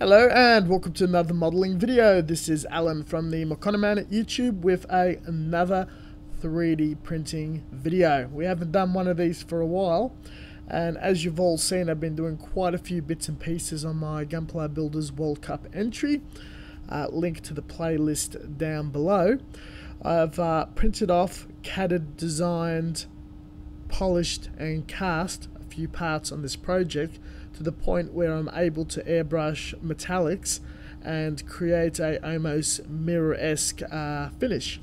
Hello and welcome to another modeling video. This is Alan from the McConaugheyman at YouTube with another 3D printing video. We haven't done one of these for a while, and as you've all seen, I've been doing quite a few bits and pieces on my Gunplay Builders World Cup entry. Link to the playlist down below. I've printed off, CAD'd, designed, polished and cast a few parts on this project, to the point where I'm able to airbrush metallics and create a almost mirror-esque finish,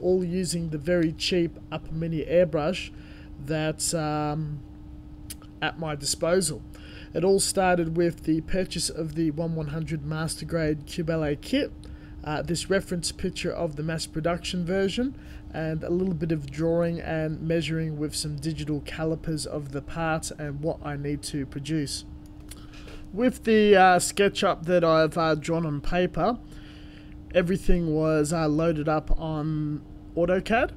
all using the very cheap Up Mini airbrush that's at my disposal. It all started with the purchase of the 1/100 Master Grade Cube LA kit, this reference picture of the mass production version, and a little bit of drawing and measuring with some digital calipers of the parts and what I need to produce. With the SketchUp that I've drawn on paper, everything was loaded up on AutoCAD.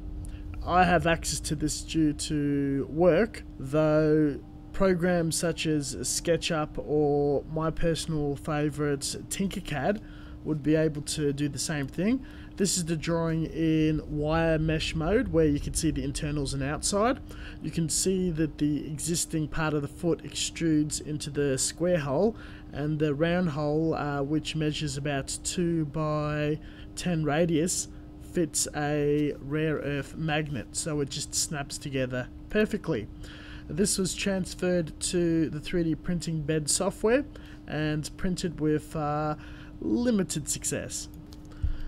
I have access to this due to work, though programs such as SketchUp or my personal favorites Tinkercad would be able to do the same thing. This is the drawing in wire mesh mode, where you can see the internals and outside. You can see that the existing part of the foot extrudes into the square hole, and the round hole, which measures about 2 by 10 radius, fits a rare earth magnet, so it just snaps together perfectly. This was transferred to the 3D printing bed software and printed with limited success.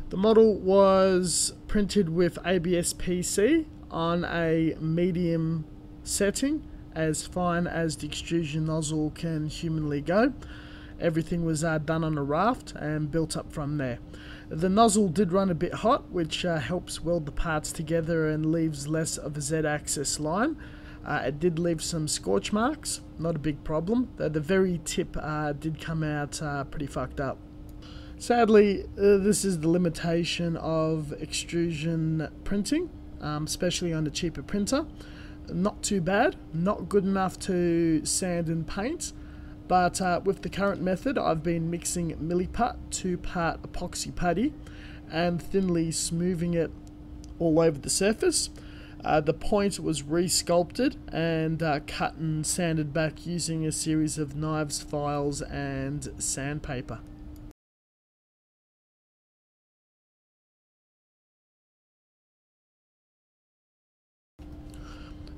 The model was printed with ABS-PC on a medium setting, as fine as the extrusion nozzle can humanly go. Everything was done on a raft and built up from there. The nozzle did run a bit hot, which helps weld the parts together and leaves less of a Z-axis line. It did leave some scorch marks, not a big problem, though the very tip did come out pretty fucked up. Sadly, this is the limitation of extrusion printing, especially on a cheaper printer. Not too bad, not good enough to sand and paint, but with the current method, I've been mixing milliput, 2-part epoxy putty, and thinly smoothing it all over the surface. The point was re-sculpted and cut and sanded back using a series of knives, files and sandpaper.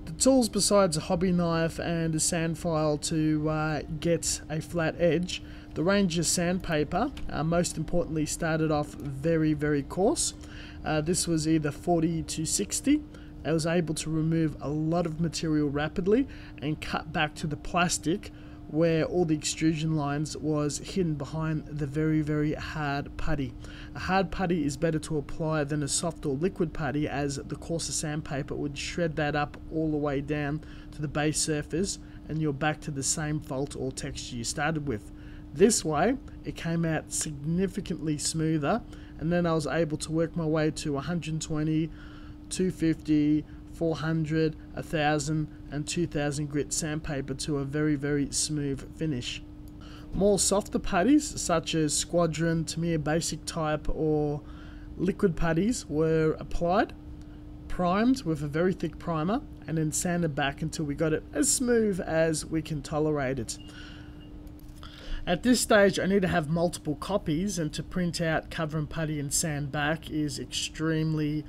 The tools, besides a hobby knife and a sand file to get a flat edge, the Ranger sandpaper, most importantly, started off very, very coarse. This was either 40 to 60. I was able to remove a lot of material rapidly and cut back to the plastic where all the extrusion lines was hidden behind the very, very hard putty. A hard putty is better to apply than a soft or liquid putty, as the coarser sandpaper would shred that up all the way down to the base surface and you're back to the same fault or texture you started with. This way, it came out significantly smoother, and then I was able to work my way to 120, 250, 400, 1000 and 2000 grit sandpaper to a very, very smooth finish. More softer putties such as Squadron, Tamiya Basic Type or liquid putties were applied, primed with a very thick primer and then sanded back until we got it as smooth as we can tolerate it. At this stage, I need to have multiple copies, and to print out, cover and putty and sand back is extremely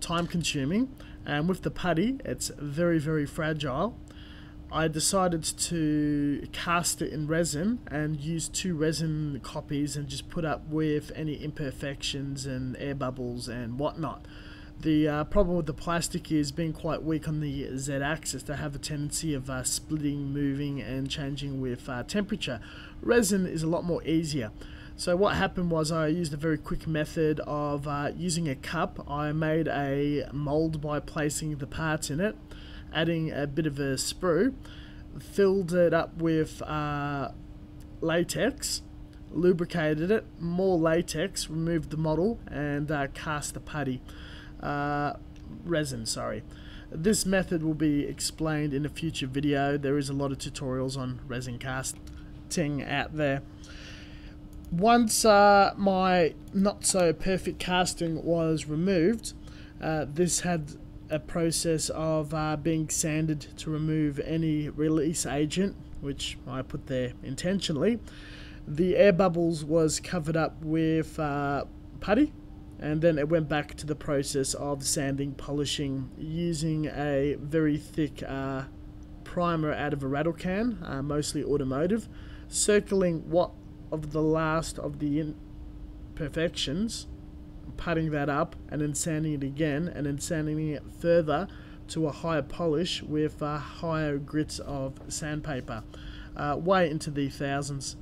time consuming, and with the putty it's very, very fragile. I decided to cast it in resin and use 2 resin copies and just put up with any imperfections and air bubbles and whatnot. The problem with the plastic is being quite weak on the Z-axis. They have a tendency of splitting, moving and changing with temperature. Resin is a lot more easier. So what happened was I used a very quick method of using a cup. I made a mold by placing the parts in it, adding a bit of a sprue, filled it up with latex, lubricated it, more latex, removed the model and cast the putty, resin, sorry. This method will be explained in a future video. There is a lot of tutorials on resin casting out there. Once my not so perfect casting was removed, this had a process of being sanded to remove any release agent, which I put there intentionally. The air bubbles was covered up with putty, and then it went back to the process of sanding, polishing, using a very thick primer out of a rattle can, mostly automotive, circling what of the last of the imperfections, putting that up, and then sanding it again, and then sanding it further to a higher polish with higher grits of sandpaper, way into the thousands.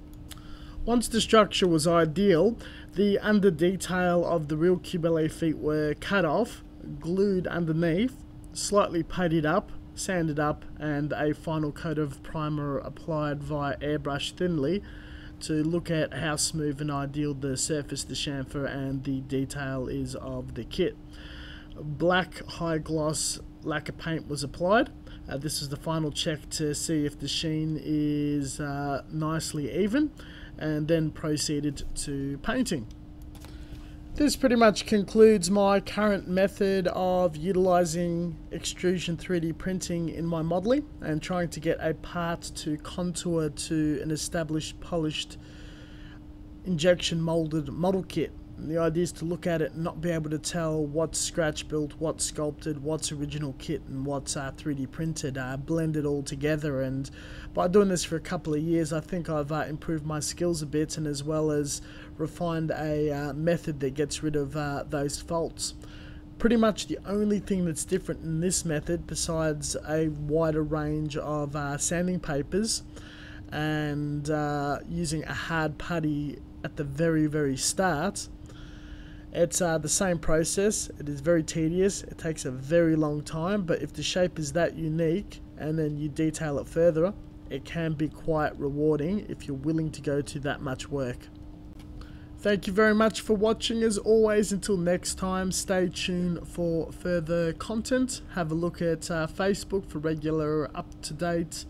Once the structure was ideal, the under detail of the real Cube LA feet were cut off, glued underneath, slightly puttied up, sanded up, and a final coat of primer applied via airbrush thinly to look at how smooth and ideal the surface, the chamfer, and the detail is of the kit. Black high gloss lacquer paint was applied. This is the final check to see if the sheen is nicely even, and then proceeded to painting. This pretty much concludes my current method of utilizing extrusion 3D printing in my modeling and trying to get a part to contour to an established polished injection molded model kit. The idea is to look at it and not be able to tell what's scratch built, what's sculpted, what's original kit, and what's 3D printed. Blend it all together, and by doing this for a couple of years, I think I've improved my skills a bit, and as well as refined a method that gets rid of those faults. Pretty much the only thing that's different in this method, besides a wider range of sanding papers and using a hard putty at the very start, it's the same process. It is very tedious, it takes a very long time, but if the shape is that unique and then you detail it further, it can be quite rewarding if you're willing to go to that much work. Thank you very much for watching. As always, until next time, stay tuned for further content. Have a look at Facebook for regular up-to-date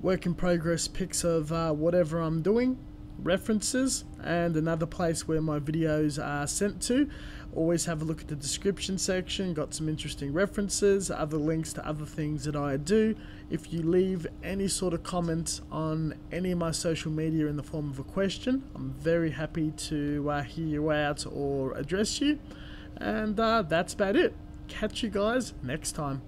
work in progress pics of whatever I'm doing, references, and another place where my videos are sent to. Always have a look at the description section, got some interesting references, other links to other things that I do. If you leave any sort of comment on any of my social media in the form of a question, I'm very happy to hear you out or address you. And that's about it. Catch you guys next time.